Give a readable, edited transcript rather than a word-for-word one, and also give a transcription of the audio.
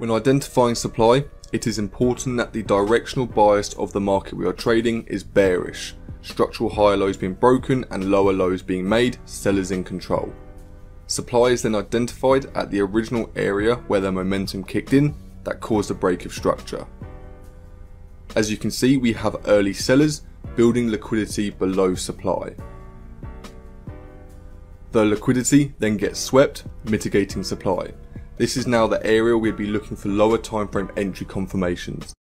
When identifying supply, it is important that the directional bias of the market we are trading is bearish, structural higher lows being broken and lower lows being made, sellers in control. Supply is then identified at the original area where the momentum kicked in that caused a break of structure. As you can see, we have early sellers building liquidity below supply. The liquidity then gets swept, mitigating supply. This is now the area we'll be looking for lower time frame entry confirmations.